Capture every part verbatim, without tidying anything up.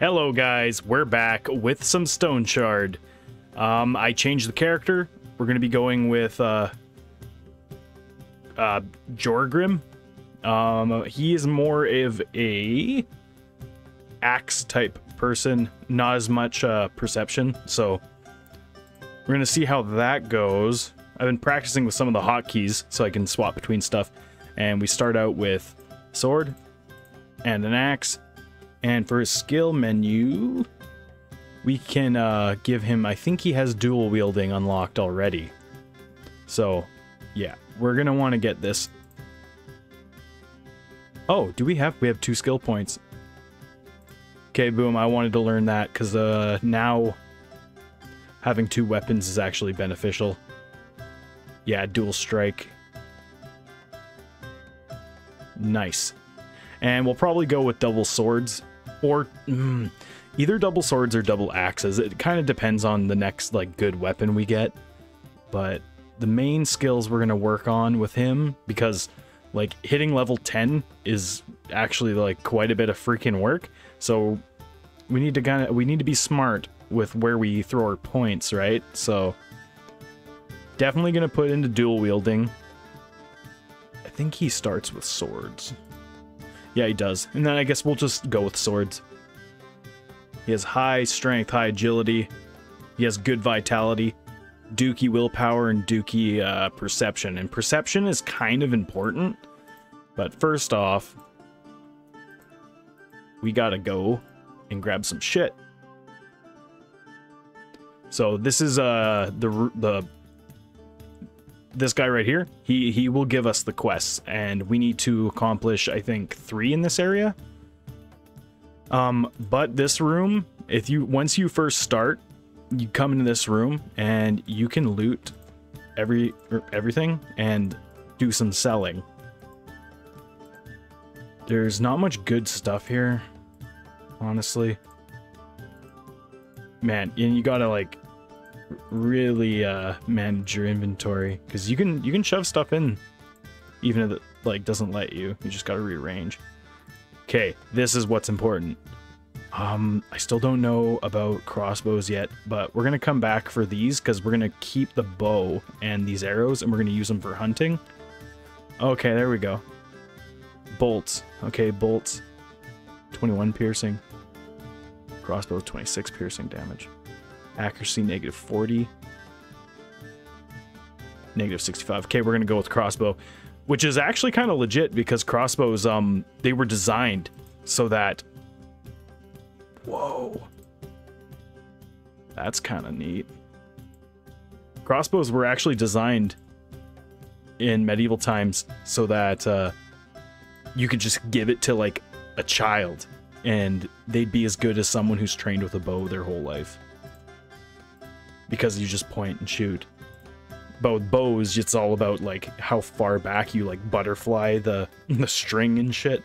Hello guys, we're back with some Stone Shard. Um, I changed the character. We're going to be going with uh, uh, Jorgrim. Um, he is more of a axe type person, not as much uh, perception. So we're going to see how that goes. I've been practicing with some of the hotkeys so I can swap between stuff. And we start out with sword and an axe. And for his skill menu, we can uh, give him, I think he has dual wielding unlocked already. So yeah, we're going to want to get this. Oh, do we have, we have two skill points. Okay, boom, I wanted to learn that because uh, now having two weapons is actually beneficial. Yeah, dual strike. Nice. And we'll probably go with double swords or mm, either double swords or double axes. It kind of depends on the next like good weapon we get. But the main skills we're going to work on with him, because like hitting level ten is actually like quite a bit of freaking work. So we need to kind of we need to be smart with where we throw our points, right? So definitely going to put into dual wielding. I think he starts with swords. Yeah, he does. And then I guess we'll just go with swords. He has high strength, high agility. He has good vitality, dookie willpower, and dookie uh, perception. And perception is kind of important. But first off, we gotta go and grab some shit. So this is uh the the this guy right here, he he will give us the quests, and we need to accomplish, I think, three in this area. Um, but this room, if you once you first start, you come into this room and you can loot every er, everything and do some selling. There's not much good stuff here, honestly. Man, and you gotta like really uh manage your inventory, because you can you can shove stuff in even if it like doesn't let you. You just gotta rearrange. Okay, this is what's important. um I still don't know about crossbows yet, but we're gonna come back for these, because we're gonna keep the bow and these arrows and we're gonna use them for hunting. Okay, there we go. Bolts. Okay, bolts twenty-one piercing, crossbow twenty-six piercing damage. Accuracy, negative forty. Negative sixty-five. Okay, we're going to go with crossbow, which is actually kind of legit, because crossbows, um, they were designed so that... Whoa. That's kind of neat. Crossbows were actually designed in medieval times so that uh, you could just give it to, like, a child, and they'd be as good as someone who's trained with a bow their whole life. Because you just point and shoot. But with bows, it's all about like how far back you like butterfly the the string and shit.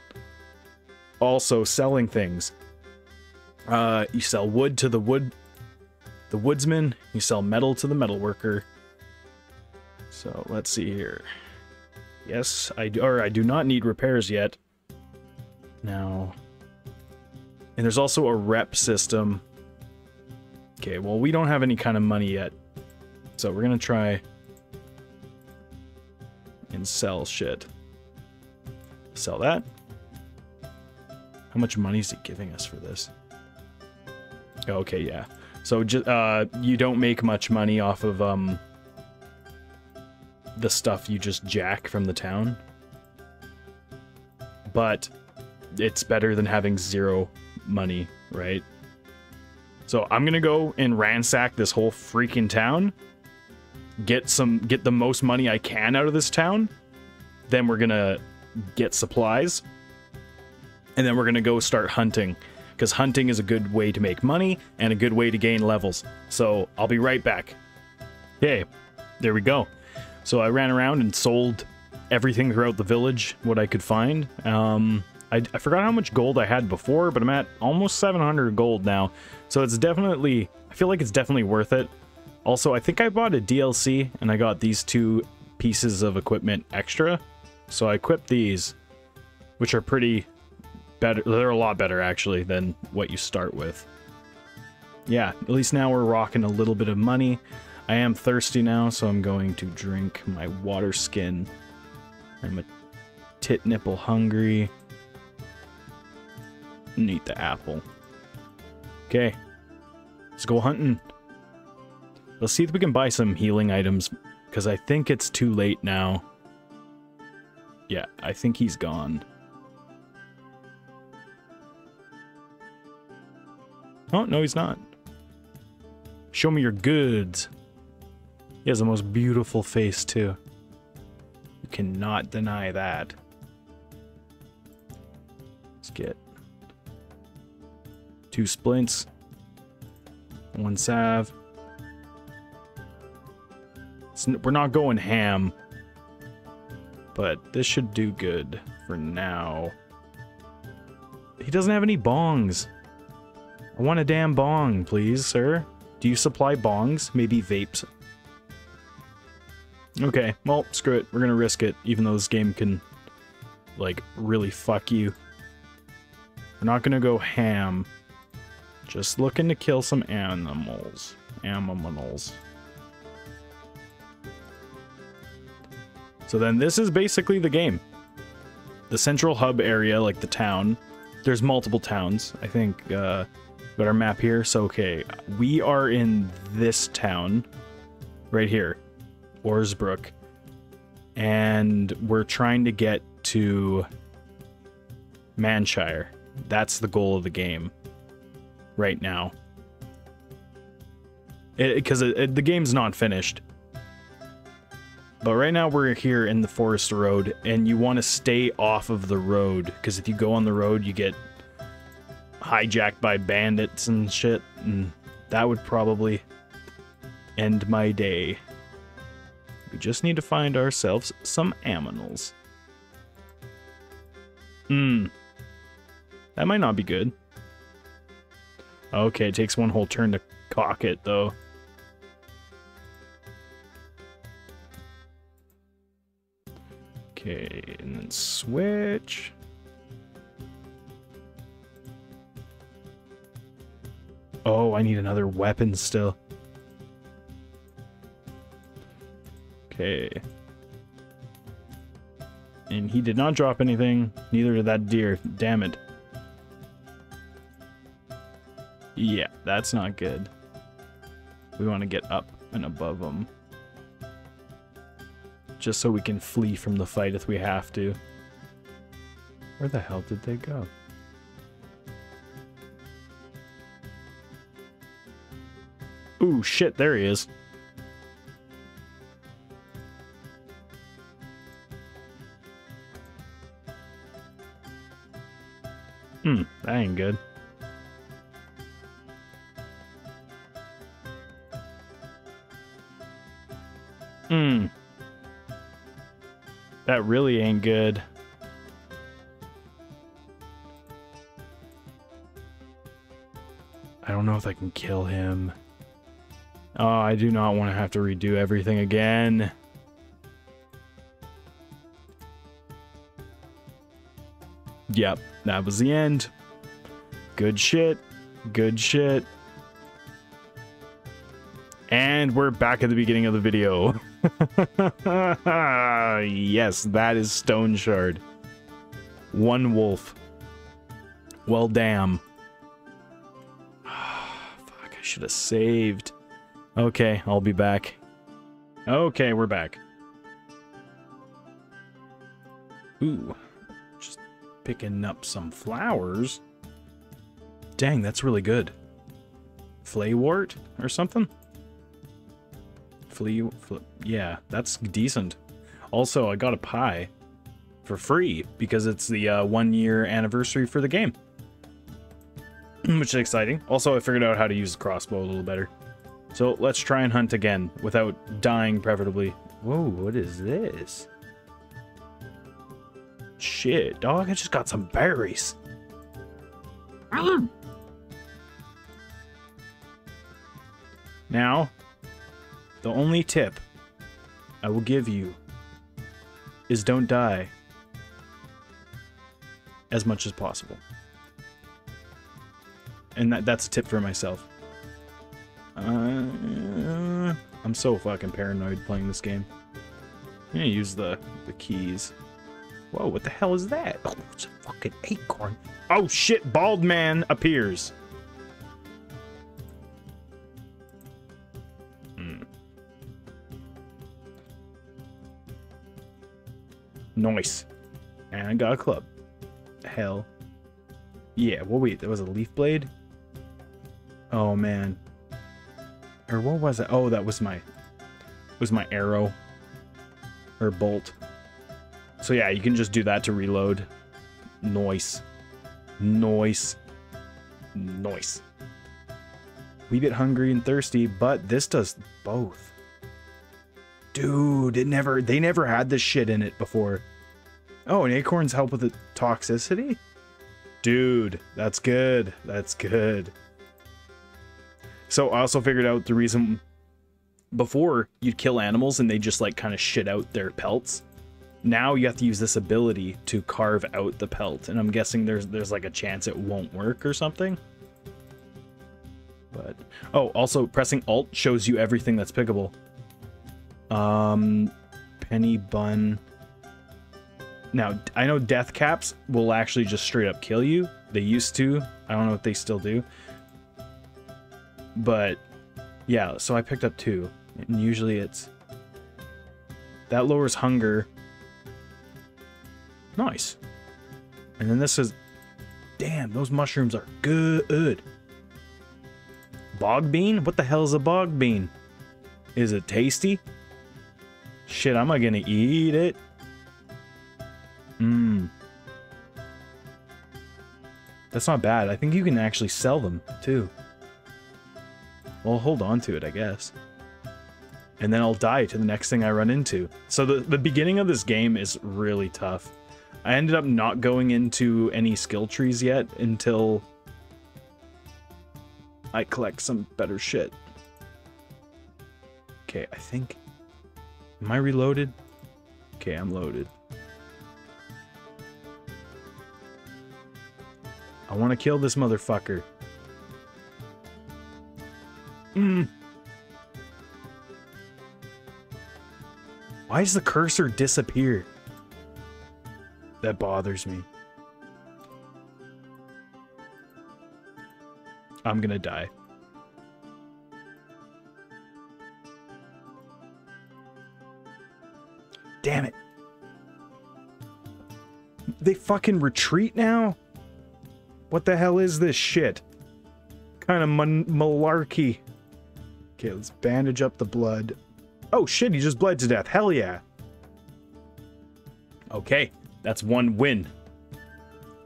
Also, selling things. Uh, you sell wood to the wood, the woodsman. You sell metal to the metalworker. So let's see here. Yes, I do, or I do not need repairs yet. Now, and there's also a rep system. Okay, well, we don't have any kind of money yet, so we're gonna try and sell shit. Sell that. How much money is he giving us for this? Okay, yeah. So just uh, you don't make much money off of um the stuff you just jack from the town, but it's better than having zero money, right? So I'm gonna go and ransack this whole freaking town, get some, get the most money I can out of this town, then we're gonna get supplies, and then we're gonna go start hunting, because hunting is a good way to make money and a good way to gain levels. So I'll be right back. Hey, there we go. So I ran around and sold everything throughout the village, what I could find. Um... I forgot how much gold I had before, but I'm at almost seven hundred gold now, so it's definitely, I feel like it's definitely worth it. Also, I think I bought a D L C and I got these two pieces of equipment extra. So I equipped these, which are pretty better. They're a lot better, actually, than what you start with. Yeah, at least now we're rocking a little bit of money. I am thirsty now, so I'm going to drink my water skin. I'm a tit nipple hungry. And eat the apple. Okay. Let's go hunting. Let's see if we can buy some healing items, because I think it's too late now. Yeah, I think he's gone. Oh, no, he's not. Show me your goods. He has the most beautiful face, too. You cannot deny that. Let's get two splints, one salve. It's, we're not going ham, but this should do good for now. He doesn't have any bongs. I want a damn bong, please, sir. Do you supply bongs? Maybe vapes? Okay, well, screw it. We're gonna risk it, even though this game can, like, really fuck you. We're not gonna go ham. Just looking to kill some animals. Animals. So then this is basically the game. The central hub area, like the town. There's multiple towns, I think, uh, but our map here, so okay, we are in this town, right here, Orsbrook, and we're trying to get to Manshire. That's the goal of the game, right now. Because the game's not finished. But right now we're here in the forest road, and you want to stay off of the road, because if you go on the road, you get hijacked by bandits and shit, and that would probably end my day. We just need to find ourselves some aminals. Hmm. That might not be good. Okay, it takes one whole turn to cock it, though. Okay, and then switch. Oh, I need another weapon still. Okay. And he did not drop anything, neither did that deer. Damn it. Yeah, that's not good. We want to get up and above him. Just so we can flee from the fight if we have to. Where the hell did they go? Ooh, shit, there he is. Hmm, that ain't good. Hmm. That really ain't good. I don't know if I can kill him. Oh, I do not want to have to redo everything again. Yep, that was the end. Good shit. Good shit. And we're back at the beginning of the video. Yes, that is Stone Shard. One wolf. Well, damn. Fuck, I should have saved. Okay, I'll be back. Okay, we're back. Ooh, just picking up some flowers. Dang, that's really good. Flaywort or something? Flea, fl yeah, that's decent. Also, I got a pie for free because it's the uh, one year anniversary for the game, which is exciting. Also, I figured out how to use the crossbow a little better. So let's try and hunt again without dying, preferably. Whoa, what is this? Shit, dog, I just got some berries. Now, The only tip I will give you is don't die as much as possible. And that, that's a tip for myself. Uh, I'm so fucking paranoid playing this game. I'm gonna use the, the keys. Whoa, what the hell is that? Oh, it's a fucking acorn. Oh shit, bald man appears. Mm. Nice. And I got a club. Hell. Yeah, well wait, that was a leaf blade? Oh man. Or what was it? Oh, that was my, was my arrow. Or bolt. So yeah, you can just do that to reload. Noise. Noise. Noise. Wee bit hungry and thirsty, but this does both. Dude, it never they never had this shit in it before. Oh, and acorns help with the toxicity? Dude, that's good. That's good. So I also figured out the reason before you'd kill animals and they just like kind of shit out their pelts. Now you have to use this ability to carve out the pelt, and I'm guessing there's there's like a chance it won't work or something. But oh, also pressing Alt shows you everything that's pickable. Um, penny bun. Now I know death caps will actually just straight up kill you. They used to. I don't know if they still do. But yeah, so I picked up two, and usually it's that lowers hunger. Nice. And then this is... Damn, those mushrooms are good. Bog bean? What the hell is a bog bean? Is it tasty? Shit, I'm not gonna eat it. Mmm. That's not bad. I think you can actually sell them, too. Well, hold on to it, I guess. And then I'll die to the next thing I run into. So the, the beginning of this game is really tough. I ended up not going into any skill trees yet until I collect some better shit. Okay, I think... Am I reloaded? Okay, I'm loaded. I want to kill this motherfucker. Mm. Why does the cursor disappear? That bothers me. I'm gonna die. Damn it. They fucking retreat now? What the hell is this shit? Kind of malarkey. Okay, let's bandage up the blood. Oh shit, he just bled to death. Hell yeah. Okay. That's one win.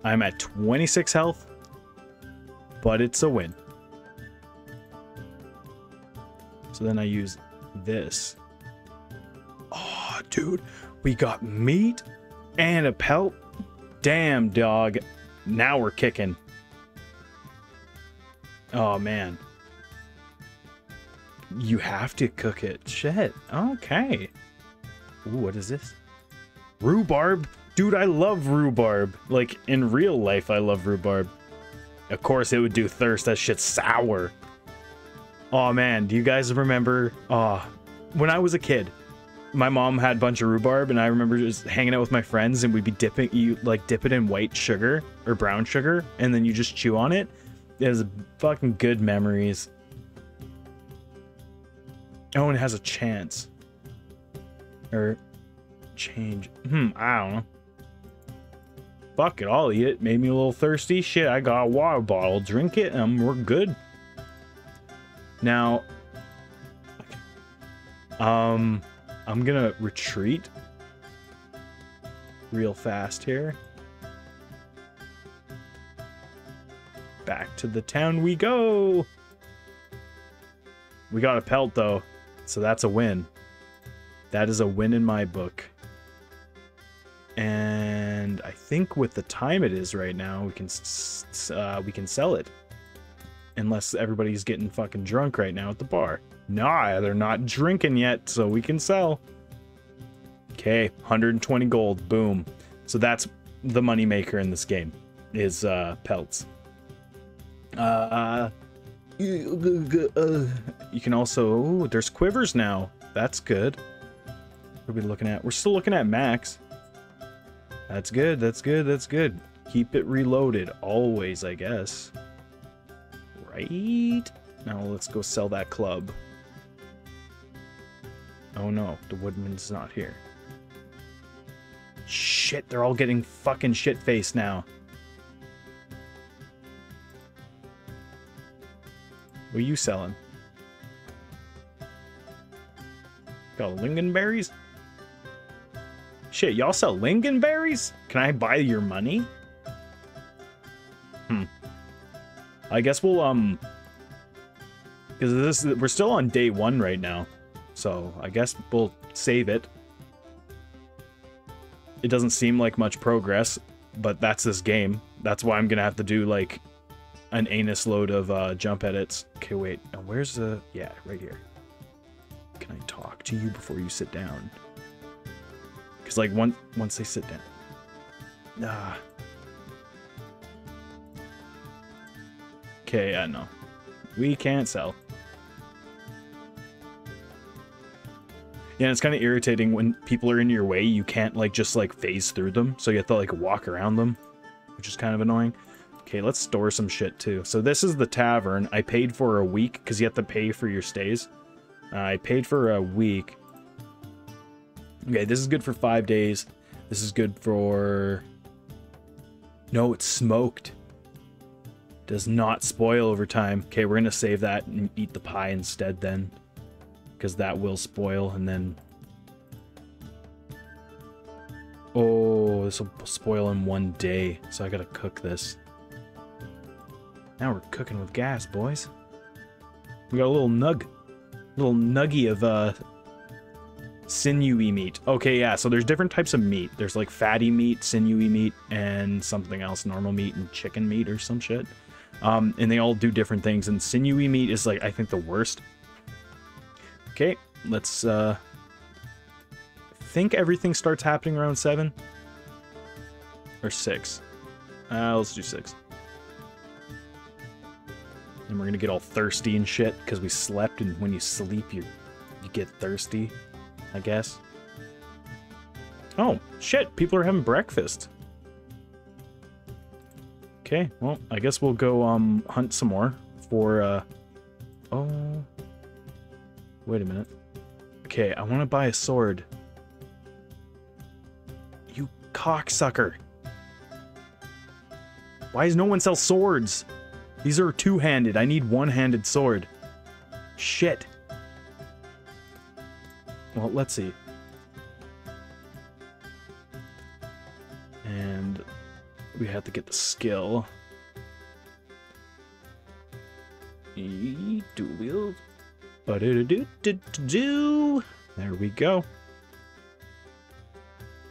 I'm at twenty-six health, but it's a win. So then I use this. Oh, dude, we got meat and a pelt. Damn, dog. Now we're kicking. Oh, man. You have to cook it. Shit. Okay. Ooh, what is this? Rhubarb. Dude, I love rhubarb. Like, in real life, I love rhubarb. Of course, it would do thirst. That shit's sour. Oh man, do you guys remember? Oh, when I was a kid, my mom had a bunch of rhubarb, and I remember just hanging out with my friends, and we'd be dipping, you like dip it in white sugar or brown sugar, and then you just chew on it. It was fucking good memories. Oh, and it has a chance. Or change. Hmm, I don't know. Fuck it, I'll eat it. Made me a little thirsty. Shit, I got a water bottle. Drink it, and we're good. Now, um, I'm gonna retreat real fast here. Back to the town we go. We got a pelt, though, so that's a win. That is a win in my book. And I think with the time it is right now, we can uh, we can sell it. unless everybody's getting fucking drunk right now at the bar. Nah, they're not drinking yet, so we can sell. Okay, one hundred twenty gold, boom. So that's the money maker in this game, is uh, pelts. Uh, you can also, ooh, there's quivers now. That's good. What are we looking at? We're still looking at max. That's good, that's good, that's good. Keep it reloaded, always, I guess. Right? Now let's go sell that club. Oh no, the woodman's not here. Shit, they're all getting fucking shit-faced now. What are you selling? Got lingonberries? Shit, y'all sell lingonberries? Can I buy your money? Hmm. I guess we'll, um... because this is, we're still on day one right now. So, I guess we'll save it. It doesn't seem like much progress, but that's this game. That's why I'm gonna have to do, like, an anus load of uh, jump edits. Okay, wait. Now, where's the... yeah, right here. Can I talk to you before you sit down? Because, like, once, once they sit down... nah. Okay, I uh, know. We can't sell. Yeah, it's kind of irritating when people are in your way, you can't, like, just, like, phase through them. So you have to, like, walk around them, which is kind of annoying. Okay, let's store some shit, too. So this is the tavern. I paid for a week, because you have to pay for your stays. Uh, I paid for a week. Okay, this is good for five days. This is good for... no, it's smoked. Does not spoil over time. Okay, we're going to save that and eat the pie instead, then. Because that will spoil, and then... oh, this will spoil in one day, so I gotta cook this. Now we're cooking with gas, boys. We got a little nug. Little nuggy of, uh... sinewy meat. Okay, yeah, so there's different types of meat. There's, like, fatty meat, sinewy meat, and something else. Normal meat and chicken meat or some shit. Um, and they all do different things, and sinewy meat is, like, I think the worst. Okay, let's, uh, I think everything starts happening around seven or six. Uh, let's do six. And we're gonna get all thirsty and shit because we slept, and when you sleep, you, you get thirsty, I guess. Oh, shit, people are having breakfast. Okay, well, I guess we'll go, um, hunt some more for, uh, oh... wait a minute. Okay, I want to buy a sword. You cocksucker. Why does no one sell swords? These are two-handed. I need one-handed sword. Shit. Well, let's see. And we have to get the skill. E dual. Ba-do-do-do-do-do-do. There we go.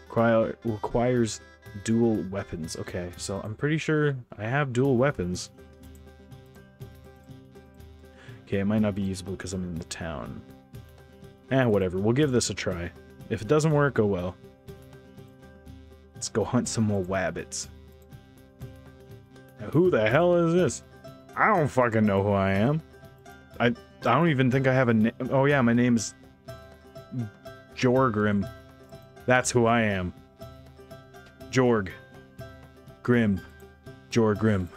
Require, requires dual weapons. Okay, so I'm pretty sure I have dual weapons. Okay, it might not be usable because I'm in the town. Eh, whatever. We'll give this a try. If it doesn't work, oh well. Let's go hunt some more wabbits. Now, who the hell is this? I don't fucking know who I am. I... I don't even think I have a name. Oh yeah, my name is Jorgrim. That's who I am. Jorg. Grim. Jorgrim.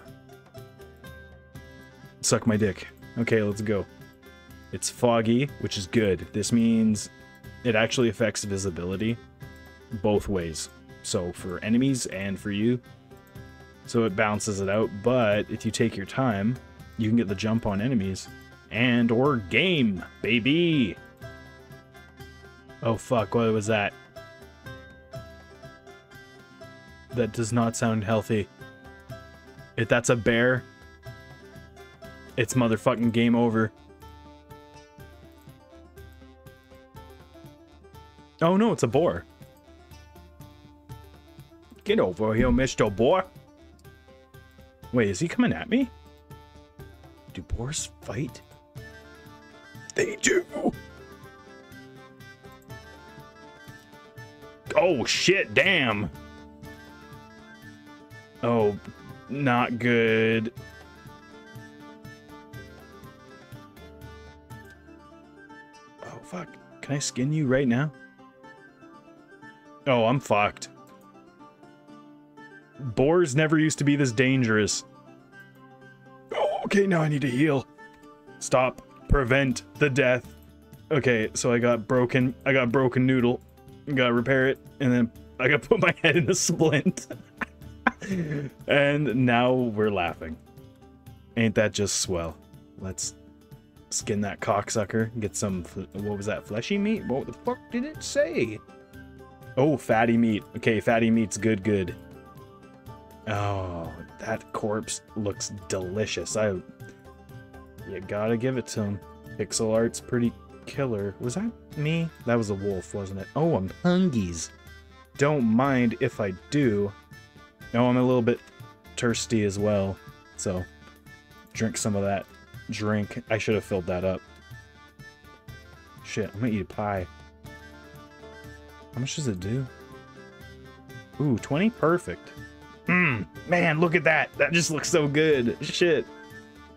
Suck my dick. Okay, let's go. It's foggy, which is good. This means it actually affects visibility both ways. So for enemies and for you. So it balances it out, but if you take your time, you can get the jump on enemies. And or game, baby. Oh fuck, what was that? That does not sound healthy. If that's a bear, it's motherfucking game over. Oh no, it's a boar. Get over here, Mister Boar. Wait, is he coming at me? Do horse fight? They do. Oh shit, damn. Oh, not good. Oh fuck, can I skin you right now? Oh, I'm fucked. Boars never used to be this dangerous. Oh, okay, now I need to heal. Stop. Prevent the death. Okay, so I got broken. I got broken noodle. Gotta repair it, and then I gotta put my head in a splint. And now we're laughing. Ain't that just swell? Let's skin that cocksucker. Get some. What was that? Fleshy meat? What the fuck did it say? Oh, fatty meat. Okay, fatty meat's good. Good. Oh, that corpse looks delicious. I, you gotta give it to him. Pixel art's pretty killer. Was that me? That was a wolf, wasn't it? Oh, I'm hungies. Don't mind if I do. No, I'm a little bit thirsty as well. So, drink some of that drink. I should have filled that up. Shit, I'm gonna eat a pie. How much does it do? Ooh, twenty? Perfect. Mmm, man, look at that. That just looks so good. Shit.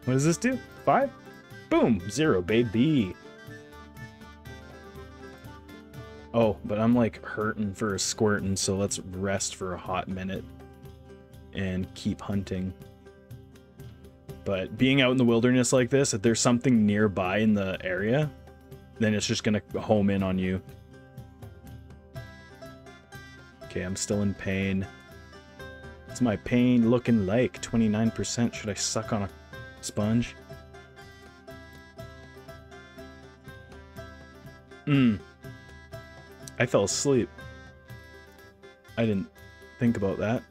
What does this do? Five? Boom, zero, baby. Oh, but I'm like hurting for a squirtin', so let's rest for a hot minute and keep hunting. But being out in the wilderness like this, if there's something nearby in the area, then it's just gonna home in on you. Okay, I'm still in pain. What's my pain looking like? twenty-nine percent. Should I suck on a sponge? Mmm. I fell asleep. I didn't think about that.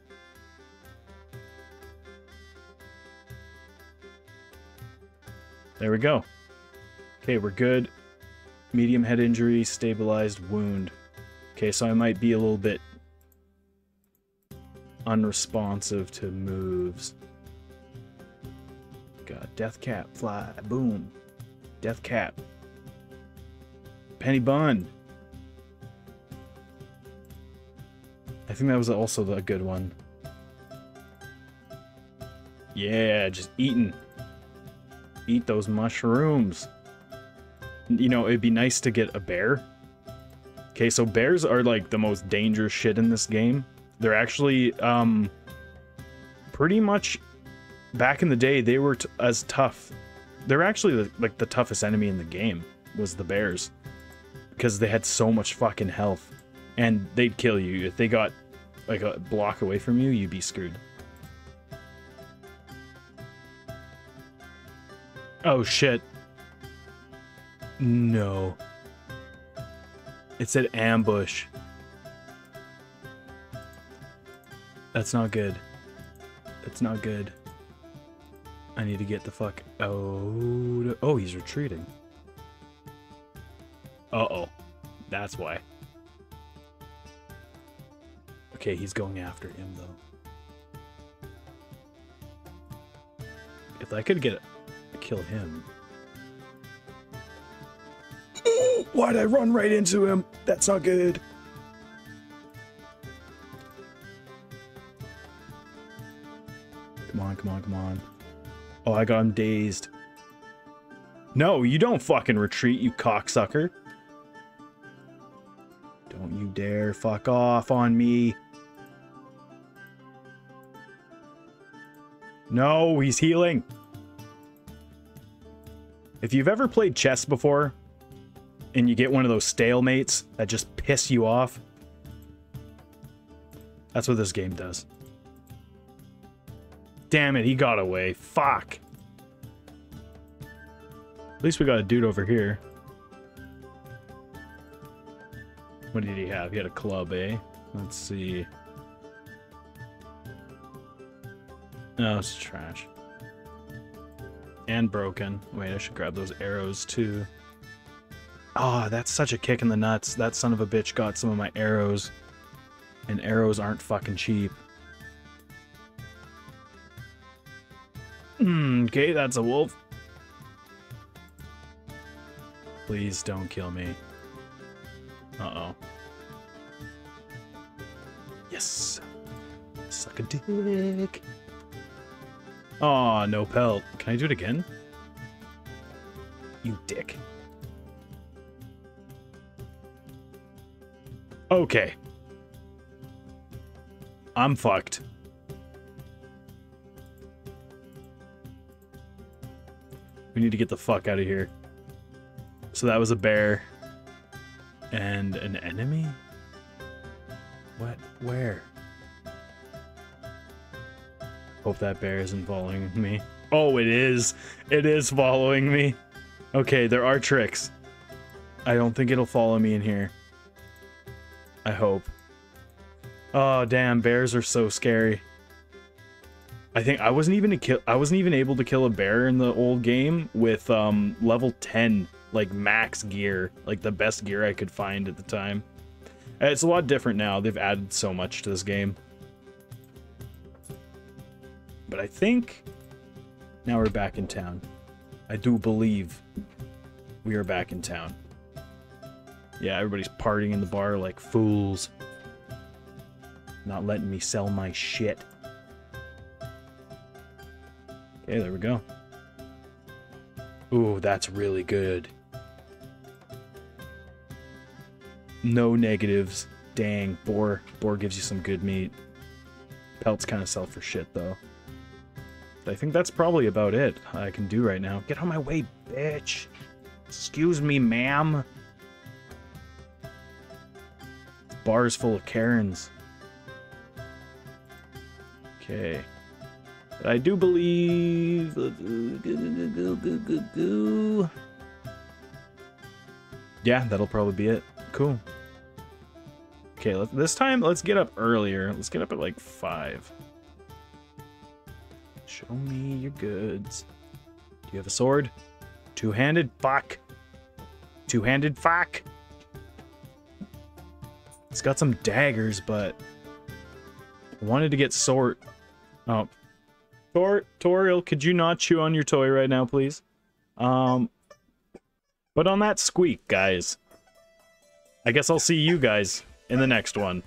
There we go. Okay, we're good. Medium head injury, stabilized wound. Okay, so I might be a little bit unresponsive to moves. Got death cap, fly, boom. Death cap. Penny bun. I think that was also a good one. Yeah, just eating. Eat those mushrooms. You know, it'd be nice to get a bear. Okay, so bears are like the most dangerous shit in this game. They're actually, um, pretty much, back in the day, they were t as tough. They're actually, the, like, the toughest enemy in the game was the bears. Because they had so much fucking health. And they'd kill you. If they got, like, a block away from you, you'd be screwed. Oh, shit. No. It said ambush. That's not good. That's not good. I need to get the fuck out. Oh, he's retreating. Uh-oh. That's why. Okay, he's going after him, though. If I could get a kill him. Ooh, why'd I run right into him? That's not good. Come on, come on. Oh, I got him dazed. No, you don't fucking retreat, you cocksucker. Don't you dare fuck off on me. No, he's healing. If you've ever played chess before, and you get one of those stalemates that just piss you off, that's what this game does. Damn it, he got away. Fuck. At least we got a dude over here. What did he have? He had a club, eh? Let's see. Oh, it's trash. And broken. Wait, I should grab those arrows too. Ah, oh, that's such a kick in the nuts. That son of a bitch got some of my arrows. And arrows aren't fucking cheap. Okay, that's a wolf. Please don't kill me. Uh-oh. Yes! Suck a dick! Aw, oh, no pelt. Can I do it again? You dick. Okay. I'm fucked. We need to get the fuck out of here. So that was a bear. And an enemy? What? Where? Hope that bear isn't following me. Oh, it is! It is following me! Okay, there are tricks. I don't think it'll follow me in here. I hope. Oh, damn, bears are so scary. I think I wasn't even a kill I wasn't even able to kill a bear in the old game with um level ten, like max gear, like the best gear I could find at the time. It's a lot different now. They've added so much to this game. But I think now we're back in town. I do believe we are back in town. Yeah, everybody's partying in the bar like fools. Not letting me sell my shit. Okay, there we go. Ooh, that's really good. No negatives. Dang, boar. Boar gives you some good meat. Pelts kind of sell for shit, though. I think that's probably about it I can do right now. Get out of my way, bitch! Excuse me, ma'am! Bar's full of Karens. Okay. I do believe... Yeah, that'll probably be it. Cool. Okay, let, this time, let's get up earlier. Let's get up at like five. Show me your goods. Do you have a sword? Two-handed? Fuck. Two-handed? Fuck. It's got some daggers, but... I wanted to get sword... Oh. Tor Toriel, could you not chew on your toy right now, please? Um, but on that squeak, guys. I guess I'll see you guys in the next one.